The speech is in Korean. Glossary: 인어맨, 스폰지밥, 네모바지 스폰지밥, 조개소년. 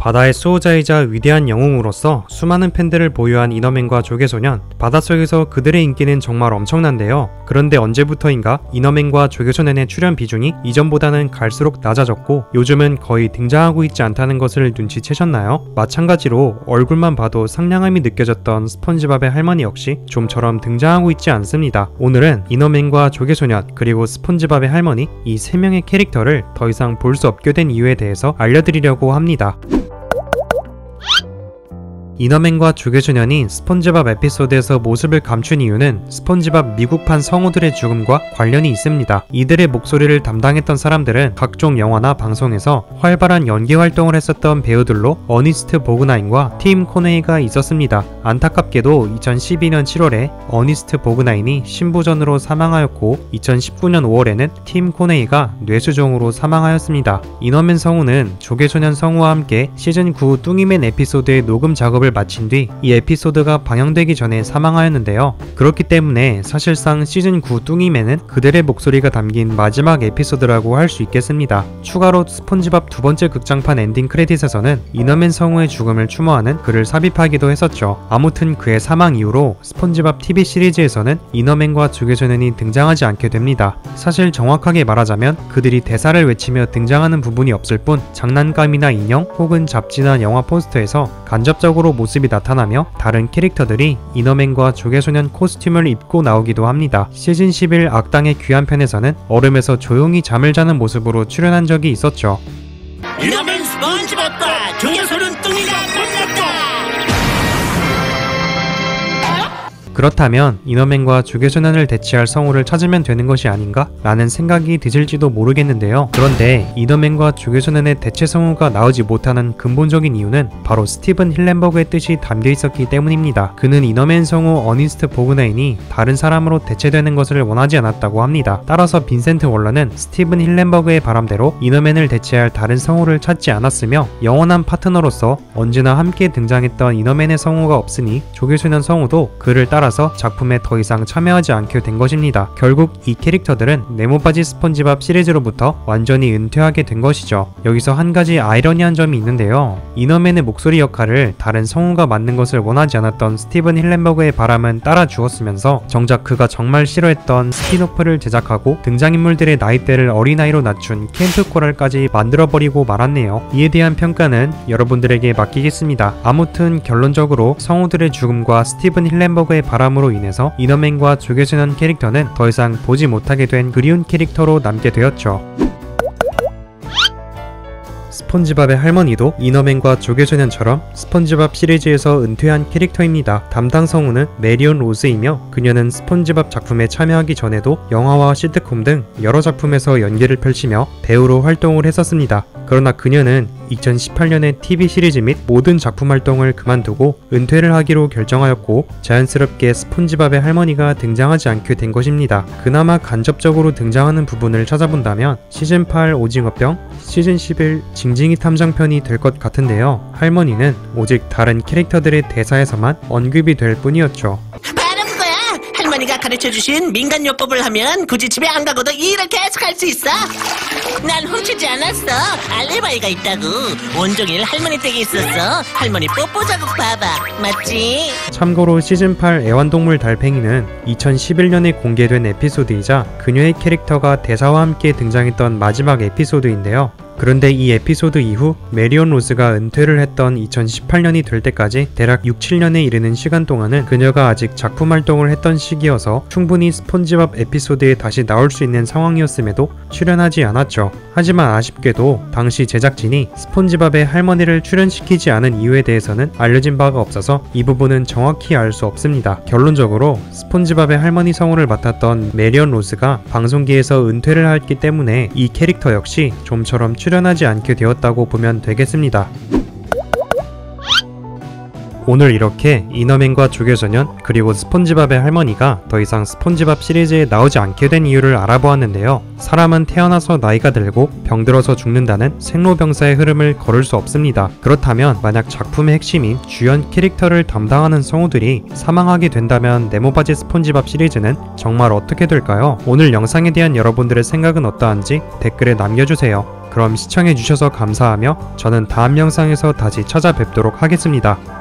바다의 수호자이자 위대한 영웅으로서 수많은 팬들을 보유한 인어맨과 조개소년, 바닷속에서 그들의 인기는 정말 엄청난데요. 그런데 언제부터인가 인어맨과 조개소년의 출연 비중이 이전보다는 갈수록 낮아졌고 요즘은 거의 등장하고 있지 않다는 것을 눈치채셨나요? 마찬가지로 얼굴만 봐도 상냥함이 느껴졌던 스폰지밥의 할머니 역시 좀처럼 등장하고 있지 않습니다. 오늘은 인어맨과 조개소년 그리고 스폰지밥의 할머니 이 세 명의 캐릭터를 더 이상 볼 수 없게 된 이유에 대해서 알려드리려고 합니다. 인어맨과 조개소년이 스폰지밥 에피소드에서 모습을 감춘 이유는 스폰지밥 미국판 성우들의 죽음과 관련이 있습니다. 이들의 목소리를 담당했던 사람들은 각종 영화나 방송에서 활발한 연기 활동을 했었던 배우들로 어니스트 보그나인과 팀 코네이가 있었습니다. 안타깝게도 2012년 7월에 어니스트 보그나인이 심부전으로 사망하였고 2019년 5월에는 팀 코네이가 뇌수종으로 사망하였습니다. 인어맨 성우는 조개소년 성우와 함께 시즌 9 뚱이맨 에피소드의 녹음 작업을 마친 뒤 이 에피소드가 방영되기 전에 사망하였는데요. 그렇기 때문에 사실상 시즌 9 뚱이맨은 그들의 목소리가 담긴 마지막 에피소드라고 할 수 있겠습니다. 추가로 스폰지밥 두 번째 극장판 엔딩 크레딧에서는 인어맨 성우의 죽음을 추모하는 글을 삽입하기도 했었죠. 아무튼 그의 사망 이후로 스폰지밥 TV 시리즈에서는 인어맨과 조개소년이 등장하지 않게 됩니다. 사실 정확하게 말하자면 그들이 대사를 외치며 등장하는 부분이 없을 뿐 장난감이나 인형 혹은 잡지나 영화 포스터에서 간접적으로 모습이 나타나며 다른 캐릭터들이 인어맨과 조개소년 코스튬을 입고 나오기도 합니다. 시즌 11 악당의 귀한 편에서는 얼음에서 조용히 잠을 자는 모습으로 출연한 적이 있었죠. 인어맨 스폰지밥과 조개소년 뚱이가 만났다. 그렇다면 인어맨과 조개소년을 대체할 성우를 찾으면 되는 것이 아닌가? 라는 생각이 드실지도 모르겠는데요. 그런데 인어맨과 조개소년의 대체 성우가 나오지 못하는 근본적인 이유는 바로 스티븐 힐렌버그의 뜻이 담겨있었기 때문입니다. 그는 인어맨 성우 어니스트 보그나인이 다른 사람으로 대체되는 것을 원하지 않았다고 합니다. 따라서 빈센트 월러는 스티븐 힐렌버그의 바람대로 인어맨을 대체할 다른 성우를 찾지 않았으며 영원한 파트너로서 언제나 함께 등장했던 인어맨의 성우가 없으니 조개소년 성우도 그를 따라 작품에 더 이상 참여하지 않게 된 것입니다. 결국 이 캐릭터들은 네모바지 스폰지밥 시리즈로부터 완전히 은퇴하게 된 것이죠. 여기서 한 가지 아이러니한 점이 있는데요. 인어맨의 목소리 역할을 다른 성우가 맡는 것을 원하지 않았던 스티븐 힐렌버그의 바람은 따라 주었으면서 정작 그가 정말 싫어했던 스피노프를 제작하고 등장인물들의 나이대를 어린아이로 낮춘 캠프코랄까지 만들어버리고 말았네요. 이에 대한 평가는 여러분들에게 맡기겠습니다. 아무튼 결론적으로 성우들의 죽음과 스티븐 힐렌버그의 바람으로 인해서 인어맨과 조개소년 캐릭터는 더 이상 보지 못하게 된 그리운 캐릭터로 남게 되었죠. 스폰지밥의 할머니도 인어맨과 조개소년처럼 스폰지밥 시리즈에서 은퇴한 캐릭터입니다. 담당 성우는 메리온 로즈이며 그녀는 스폰지밥 작품에 참여하기 전에도 영화와 시트콤 등 여러 작품에서 연기를 펼치며 배우로 활동을 했었습니다. 그러나 그녀는 2018년에 TV 시리즈 및 모든 작품 활동을 그만두고 은퇴를 하기로 결정하였고 자연스럽게 스폰지밥의 할머니가 등장하지 않게 된 것입니다. 그나마 간접적으로 등장하는 부분을 찾아본다면 시즌 8 오징어병, 시즌 11 징징이 탐정편이 될 것 같은데요. 할머니는 오직 다른 캐릭터들의 대사에서만 언급이 될 뿐이었죠. 바라는 거야! 할머니가 가르쳐주신 민간요법을 하면 굳이 집에 안 가고도 일을 계속 할 수 있어! 난 훔치지 않았어! 알리바이가 있다고! 온종일 할머니 댁에 있었어! 할머니 뽀뽀 자국 봐봐! 맞지? 참고로 시즌 8 애완동물 달팽이는 2011년에 공개된 에피소드이자 그녀의 캐릭터가 대사와 함께 등장했던 마지막 에피소드인데요. 그런데 이 에피소드 이후 메리온 로즈가 은퇴를 했던 2018년이 될 때까지 대략 6, 7년에 이르는 시간 동안은 그녀가 아직 작품 활동을 했던 시기여서 충분히 스폰지밥 에피소드에 다시 나올 수 있는 상황이었음에도 출연하지 않았죠. 하지만 아쉽게도 당시 제작진이 스폰지밥의 할머니를 출연시키지 않은 이유에 대해서는 알려진 바가 없어서 이 부분은 정확히 알 수 없습니다. 결론적으로 스폰지밥의 할머니 성우를 맡았던 메리온 로즈가 방송계에서 은퇴를 했기 때문에 이 캐릭터 역시 좀처럼 출연하지 않게 되었다고 보면 되겠습니다. 오늘 이렇게 인어맨과 조개소년 그리고 스폰지밥의 할머니가 더 이상 스폰지밥 시리즈에 나오지 않게 된 이유를 알아보았는데요. 사람은 태어나서 나이가 들고 병들어서 죽는다는 생로병사의 흐름을 거를 수 없습니다. 그렇다면 만약 작품의 핵심인 주연 캐릭터를 담당하는 성우들이 사망하게 된다면 네모바지 스폰지밥 시리즈는 정말 어떻게 될까요? 오늘 영상에 대한 여러분들의 생각은 어떠한지 댓글에 남겨주세요. 그럼 시청해주셔서 감사하며 저는 다음 영상에서 다시 찾아뵙도록 하겠습니다.